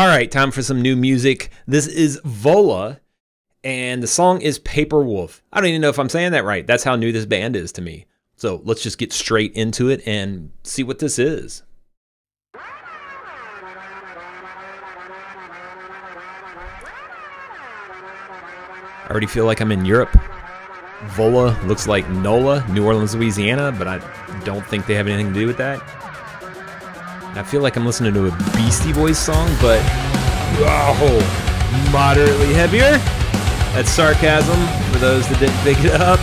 All right, time for some new music. This is VOLA, and the song is Paper Wolf. I don't even know if I'm saying that right. That's how new this band is to me. So let's just get straight into it and see what this is. I already feel like I'm in Europe. VOLA looks like NOLA, New Orleans, Louisiana, but I don't think they have anything to do with that. I feel like I'm listening to a Beastie Boys song, but oh, moderately heavier. That's sarcasm for those that didn't pick it up.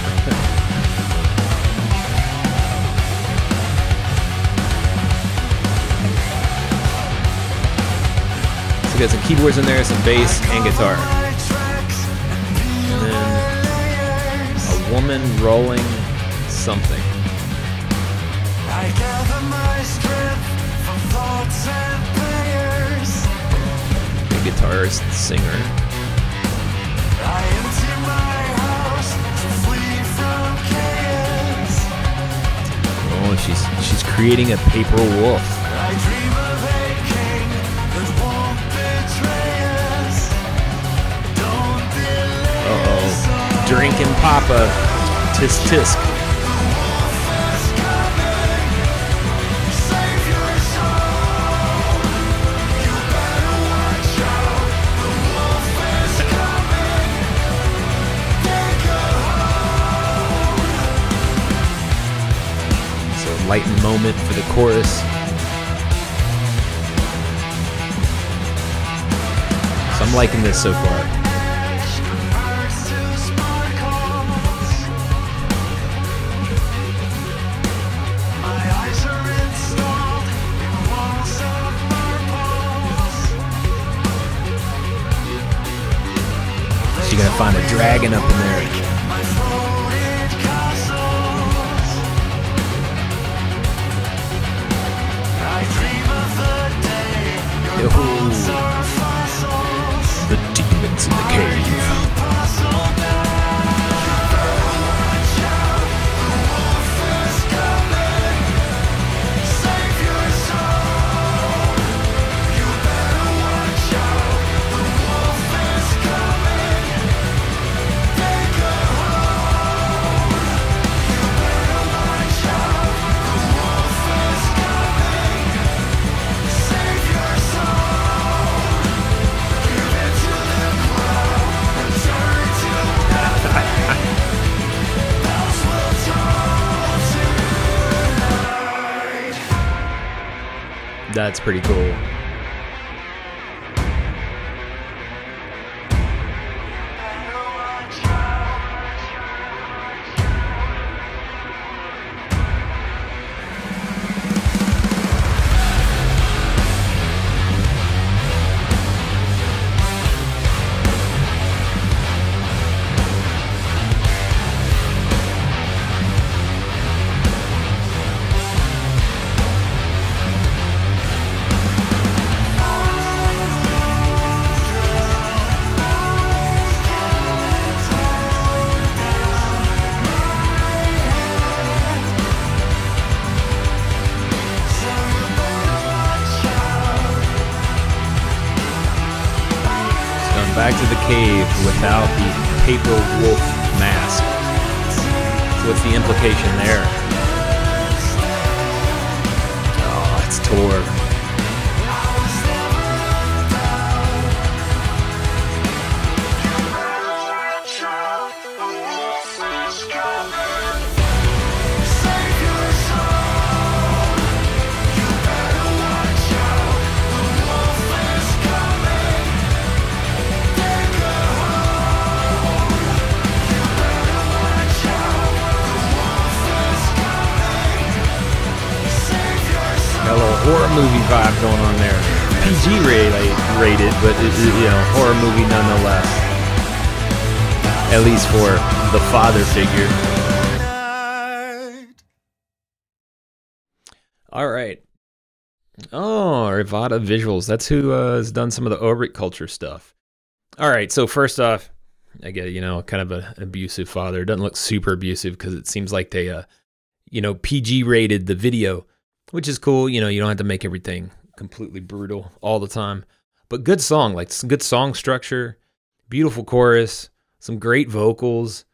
So we got some keyboards in there, some bass, and guitar. And then a woman rolling something. I gather my strength. The guitarist, the singer. I empty my house to flee from chaos. Oh, she's creating a paper wolf. I dream of a king that won't betray us. Don't delay. Uh-oh. Drinking Papa. Tisk tisk. Light moment for the chorus. So I'm liking this so far. She's gonna find a dragon up in there. The demons in the cave. That's pretty cool. Back to the cave without the paper wolf mask. So what's the implication there? Oh, it's Tor. Horror movie vibe going on there. PG rated, but it's, you know, horror movie nonetheless. At least for the father figure. All right. Oh, Rivada Visuals. That's who has done some of the Orbit culture stuff. All right. So first off, I get, you know, kind of an abusive father. It doesn't look super abusive because it seems like they, you know, PG rated the video. Which is cool, you know, you don't have to make everything completely brutal all the time. But good song, like some good song structure, beautiful chorus, some great vocals.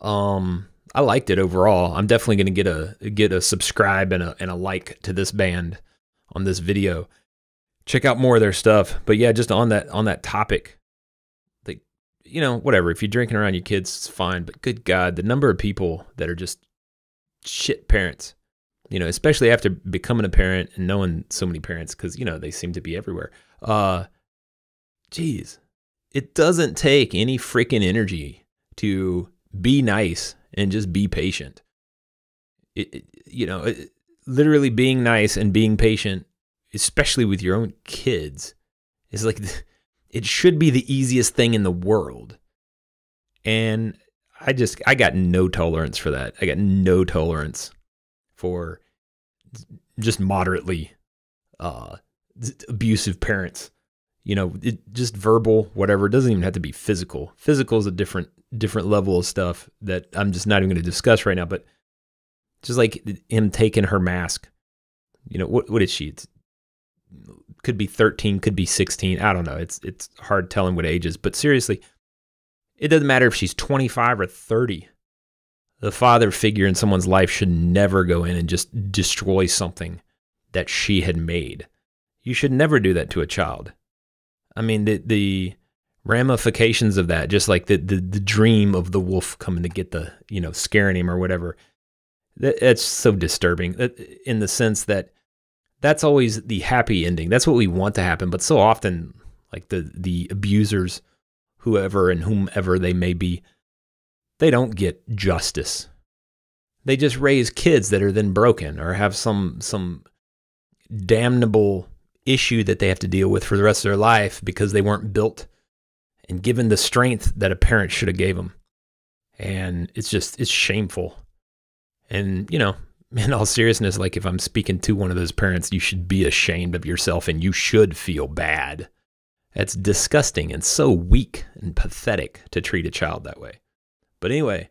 I liked it overall. I'm definitely gonna get a subscribe and a like to this band on this video. Check out more of their stuff. But yeah, just on that topic, like, you know, whatever. If you're drinking around your kids, it's fine. But good God, the number of people that are just shit parents, you know, especially after becoming a parent and knowing so many parents, because, you know, they seem to be everywhere. Geez, it doesn't take any freaking energy to be nice and just be patient. Literally being nice and being patient, especially with your own kids, is like, it should be the easiest thing in the world. And I got no tolerance for that. I got no tolerance for just moderately abusive parents. You know, just verbal, whatever. It doesn't even have to be physical. Physical is a different level of stuff that I'm just not even going to discuss right now. But just like him taking her mask, you know, what is she? It's, could be 13, could be 16. I don't know. It's hard telling what age is. But seriously, it doesn't matter if she's 25 or 30. The father figure in someone's life should never go in and just destroy something that she had made. You should never do that to a child. I mean, the ramifications of that, just like the dream of the wolf coming to get the, you know, scaring him or whatever. That's so disturbing, in the sense that that's always the happy ending. That's what we want to happen. But so often, like the abusers, whoever and whomever they may be, they don't get justice. They just raise kids that are then broken or have some damnable issue that they have to deal with for the rest of their life because they weren't built and given the strength that a parent should have gave them. And it's shameful. And, you know, in all seriousness, like, if I'm speaking to one of those parents, you should be ashamed of yourself and you should feel bad. That's disgusting and so weak and pathetic to treat a child that way. But anyway,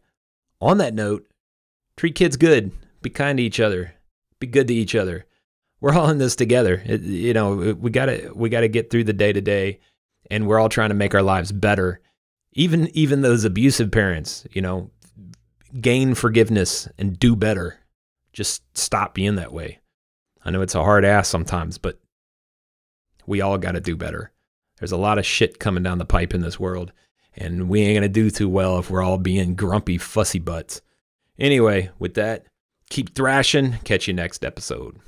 on that note, treat kids good, be kind to each other, be good to each other. We're all in this together. You know, we gotta get through the day to day, and we're all trying to make our lives better. Even those abusive parents, you know, gain forgiveness and do better. Just stop being that way. I know it's a hard ass sometimes, but we all gotta do better. There's a lot of shit coming down the pipe in this world, and we ain't gonna do too well if we're all being grumpy fussy butts. Anyway, with that, keep thrashing. Catch you next episode.